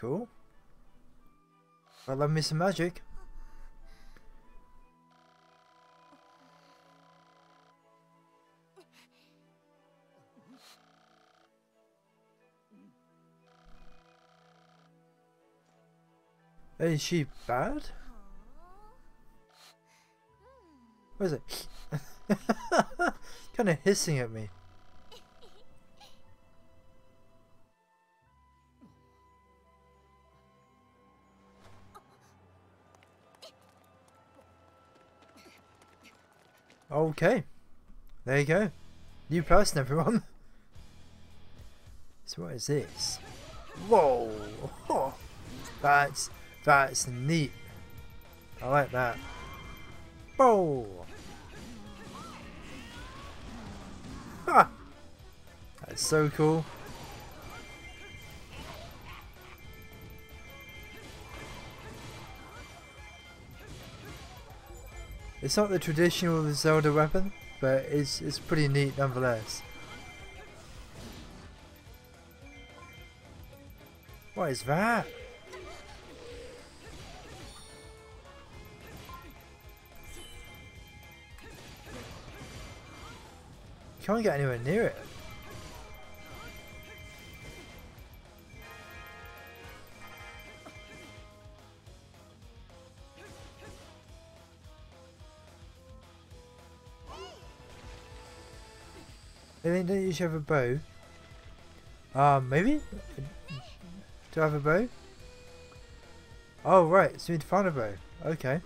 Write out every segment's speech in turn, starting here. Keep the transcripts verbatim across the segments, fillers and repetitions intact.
Cool. I love me some magic. Is she bad? What is it? Kind of hissing at me. Okay. There you go. New person, everyone. So what is this? Whoa! Oh, that's... that's neat. I like that. Whoa! Ha! That's so cool. It's not the traditional Zelda weapon, but it's it's pretty neat nonetheless. What is that? Can't get anywhere near it. I think don't you should have a bow. Uh, maybe? Do I have a bow? Oh right, so we need to find a bow. Okay.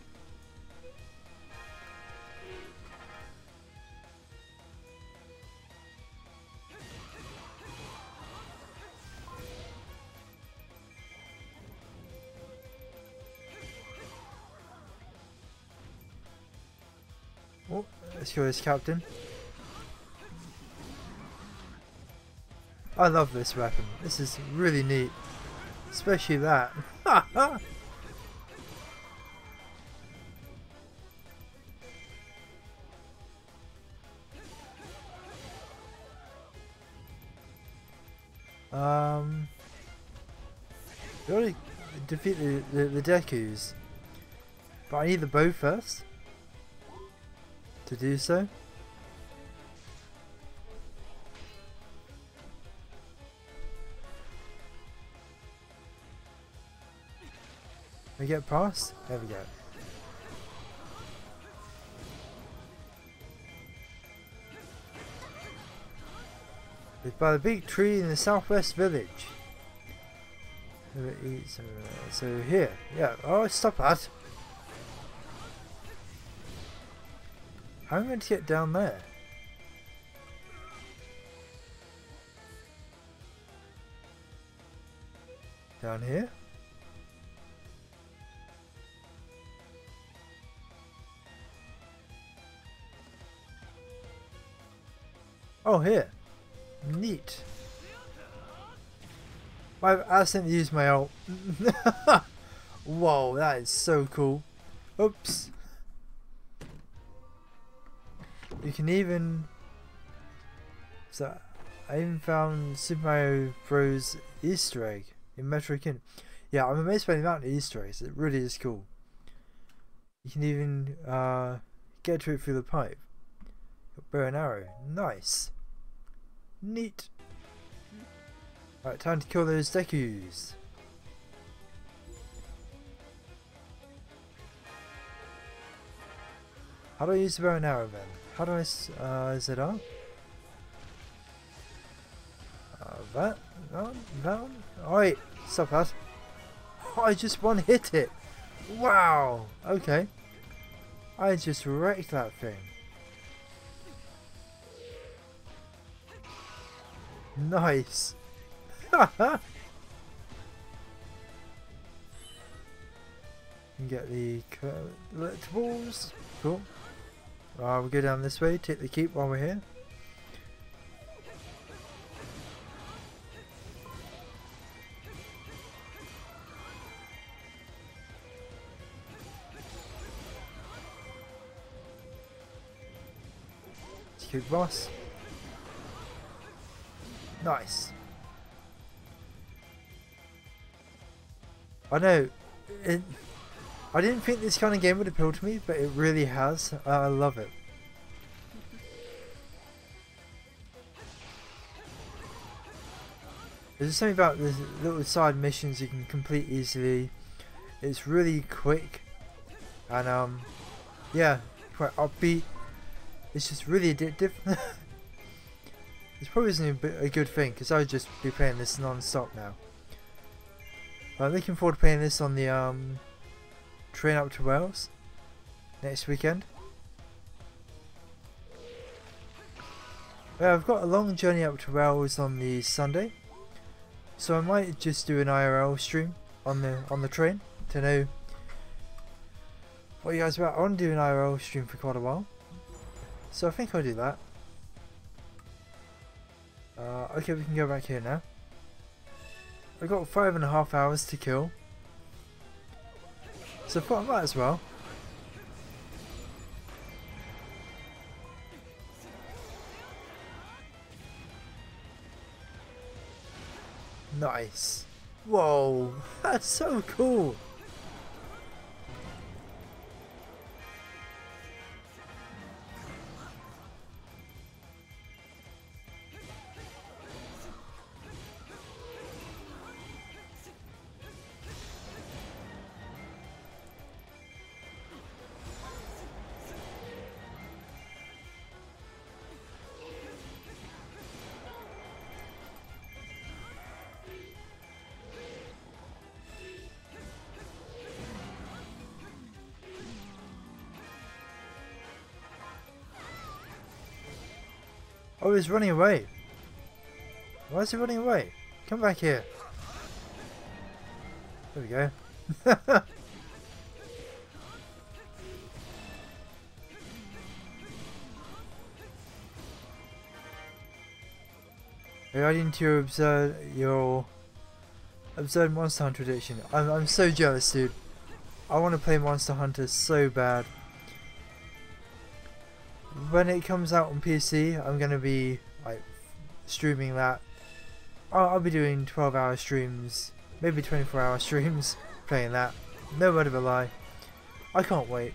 Oh, let's kill this captain. I love this weapon. This is really neat. Especially that. um, we already defeat the, the, the Dekus. But I need the bow first. To do so. We get past? There we go. It's by the big tree in the southwest village. So here, yeah. Oh, stop that. How am I going to get down there? Down here? Oh, here. Neat. I've accidentally used my ult. Whoa, that is so cool. Oops. You can even... so I even found Super Mario Bros Easter egg in Metro King. Yeah, I'm amazed by the amount of Easter eggs. It really is cool. You can even uh, get to it through the pipe. Bow and arrow. Nice. Neat. Alright, time to kill those Dekus. How do I use the bow and arrow then? How do I, uh, is it on? Uh, that, that one, that one? Alright, stop that. Oh, I just one hit it! Wow! Okay. I just wrecked that thing. Nice! Haha! And get the collectibles. Cool. Uh, we'll go down this way, take the keep while we're here. Let's keep boss. Nice. I know, it, I didn't think this kind of game would appeal to me, but it really has. Uh, I love it. There's something about the little side missions you can complete easily. It's really quick, and um, yeah, quite upbeat. It's just really addictive. This probably isn't a good thing, because I would just be playing this non-stop now. I'm looking forward to playing this on the um, train up to Wales next weekend. Well, I've got a long journey up to Wales on the Sunday, so I might just do an I R L stream on the on the train to know what you guys are about. I want to do an I R L stream for quite a while, so I think I'll do that. Uh, okay, we can go back here now. I've got five and a half hours to kill, so I thought I might as well. Nice. Whoa, that's so cool. Oh, he's running away. Why is he running away? Come back here. There we go. Regarding to your absurd, your absurd Monster Hunter addiction. I'm, I'm so jealous, dude. I want to play Monster Hunter so bad. When it comes out on P C, I'm going to be like streaming that. I'll, I'll be doing twelve hour streams, maybe twenty-four hour streams, playing that. No word of a lie. I can't wait.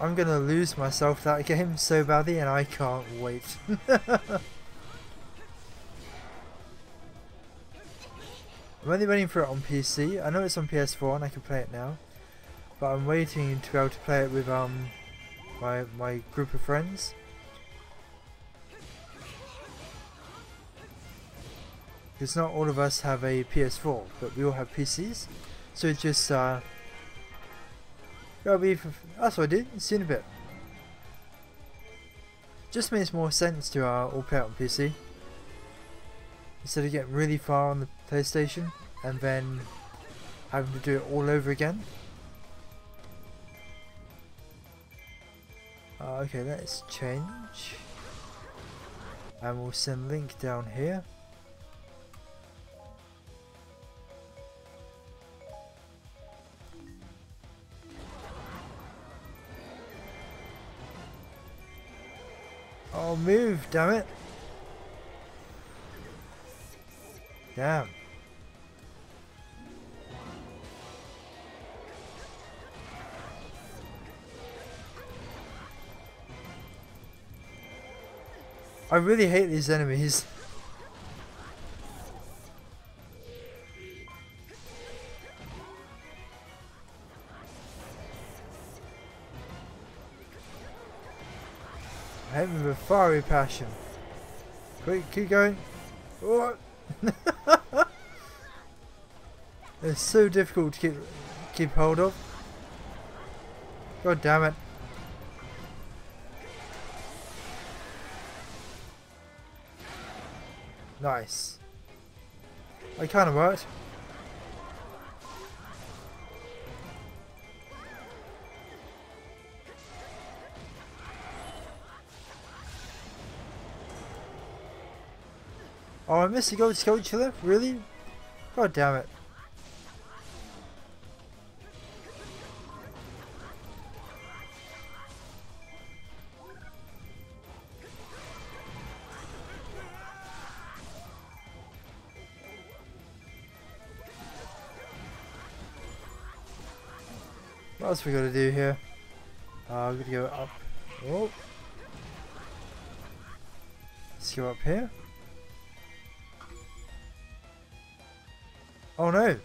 I'm going to lose myself that game so badly, and I can't wait. I'm only waiting for it on P C. I know it's on P S four and I can play it now, but I'm waiting to be able to play it with um my my group of friends. Because not all of us have a P S four, but we all have P Cs, so it's just uh that'll be for, that's what I did. See you in a bit. Just makes more sense to uh, all play it on P C. Instead of getting really far on the PlayStation and then having to do it all over again. Uh, okay, let's change. And we'll send Link down here. Oh, move, damn it! Damn. I really hate these enemies. I hate them with a fiery passion. Quick, keep going. Oh. It's so difficult to keep keep hold of. God damn it. Nice. It kind of worked. Oh, I missed the gold sculpture. Really? God damn it. What else we gotta do here? Uh, we gotta go up. Oh. Let's go up here. Oh no!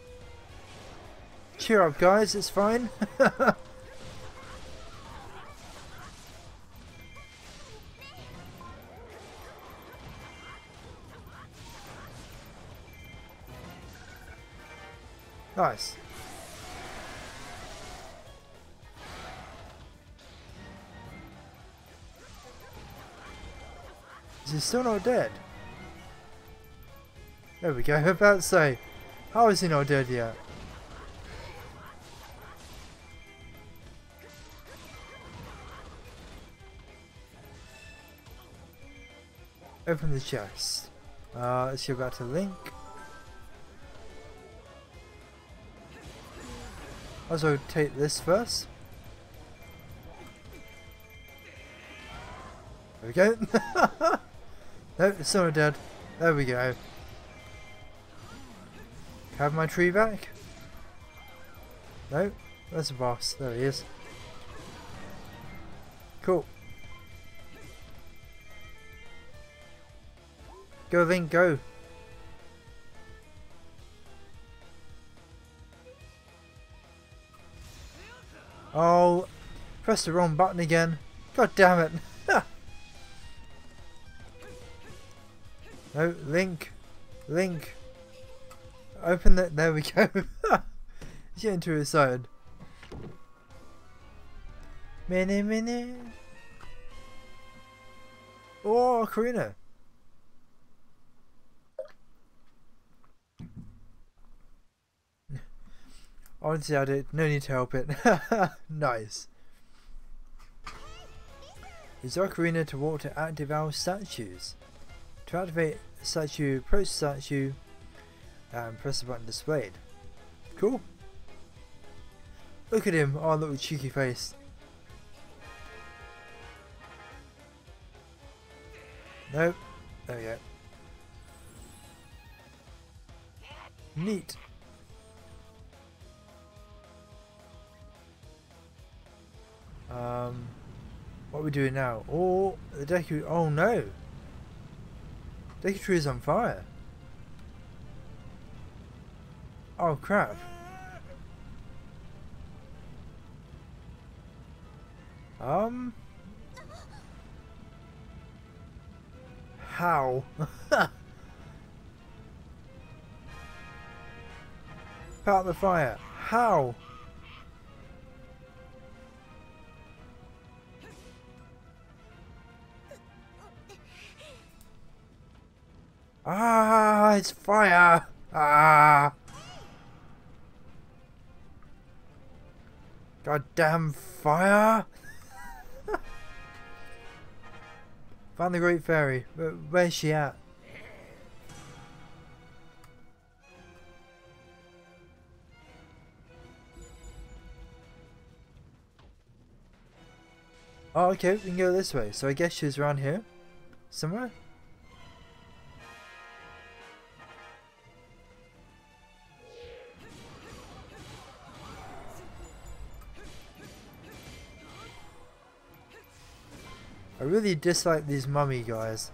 Cheer up, guys, it's fine. Nice. Is he still not dead? There we go, I was about to say, how is he not dead yet? Open the chest. Uh, let's go back to Link. I'll also take this first. There we go. Nope, it's not dead. There we go. Have my tree back? Nope, that's a boss. There he is. Cool. Go then, go. Oh, press the wrong button again. God damn it. No, Link. Link. Open that. There we go. He's getting too excited. Mini, mini. Oh, Ocarina. Honestly, I did. No need to help it. Nice. Use Ocarina to walk to active our statues. To activate a statue, approach statue, and press the button displayed. Cool. Look at him. Oh, little cheeky face. Nope. There we go. Neat. Um, what are we doing now? Oh, the Deku. Oh no! Deku tree is on fire. Oh crap! Um, how? Out the fire. How? Ah, it's fire! Ah! Goddamn fire! Found the Great Fairy. Where, where's she at? Oh, okay, we can go this way. So I guess she's around here, somewhere. I really dislike these mummy guys.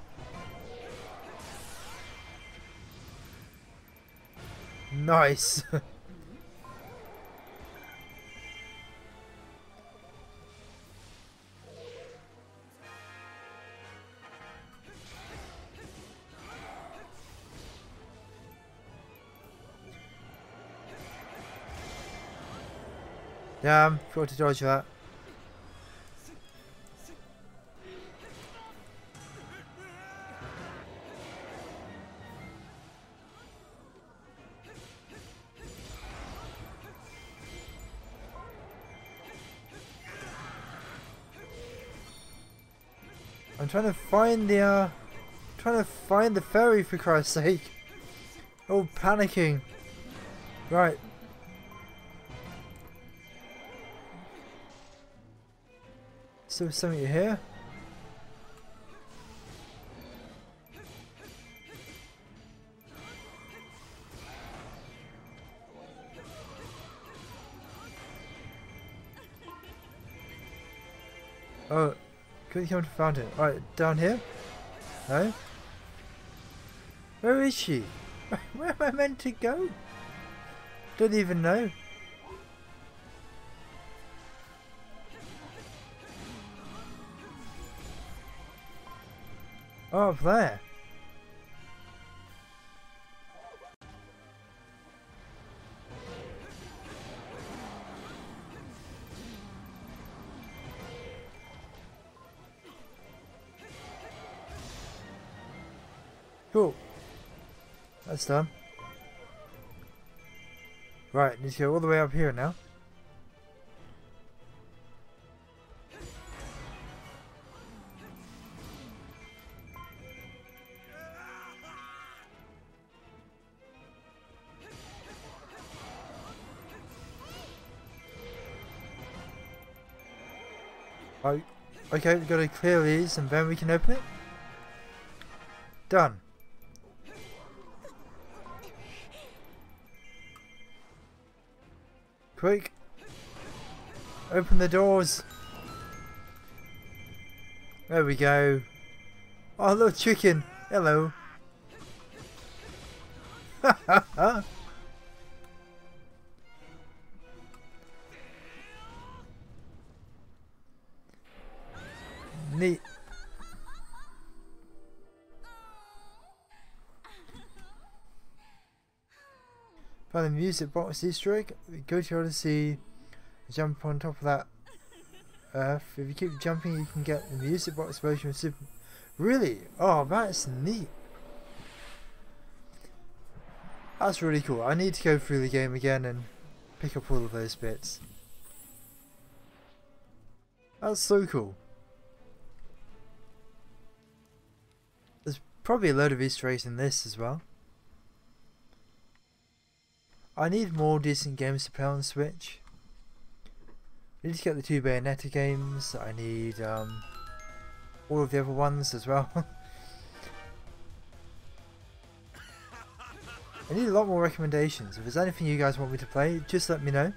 Nice. Damn, forgot to dodge that. I'm trying to find the, uh, trying to find the fairy for Christ's sake. Oh, panicking. Right. Still something here. Oh, could you haven't found it? Alright, down here? No? Where is she? Where am I meant to go? Don't even know. Oh, up there. Cool. That's done. Right, need to go all the way up here now. Right. Okay, we've got to clear these and then we can open it. Done. Quick! Open the doors! There we go! Oh, little chicken! Hello! Ha ha ha! Neat! Find the music box Easter egg, go to Odyssey, jump on top of that earth. If you keep jumping you can get the music box version of Super... Really? Oh, that's neat. That's really cool. I need to go through the game again and pick up all of those bits. That's so cool. There's probably a load of Easter eggs in this as well. I need more decent games to play on Switch. I need to get the two Bayonetta games. I need um, all of the other ones as well. I need a lot more recommendations. If there's anything you guys want me to play, just let me know.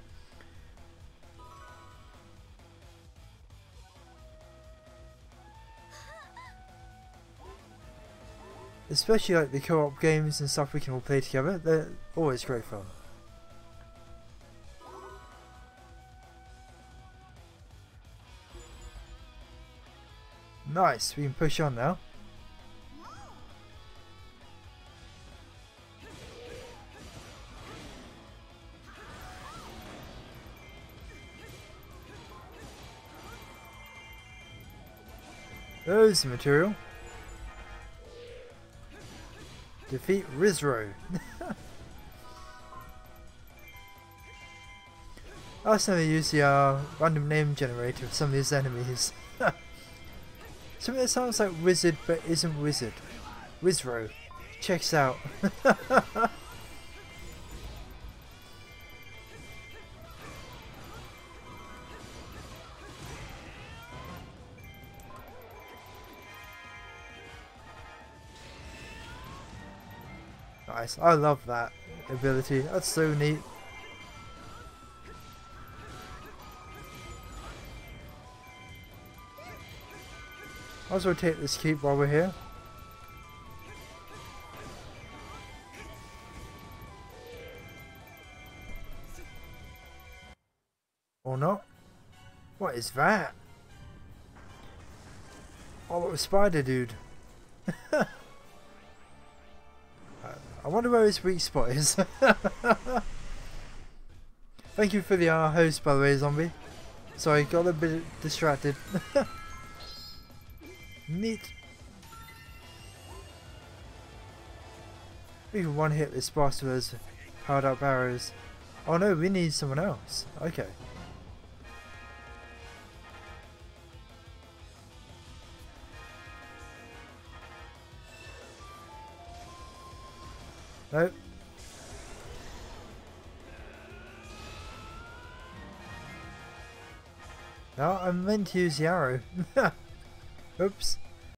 Especially like the co-op games and stuff we can all play together. They're always great fun. Nice, we can push on now. There's the material. Defeat Rizro. I also use the uh, random name generator of some of these enemies. Something that sounds like wizard but isn't wizard. Wizro. Checks out. Nice. I love that ability. That's so neat. Might as well take this keep while we're here. Or not. What is that? Oh, that was Spider Dude. I wonder where his weak spot is. Thank you for the uh, host, by the way, Zombie. Sorry, got a bit distracted. Neat. We can one hit this boss with those powered up arrows. Oh no, we need someone else. Okay. Nope. No, I meant to use the arrow. Oops.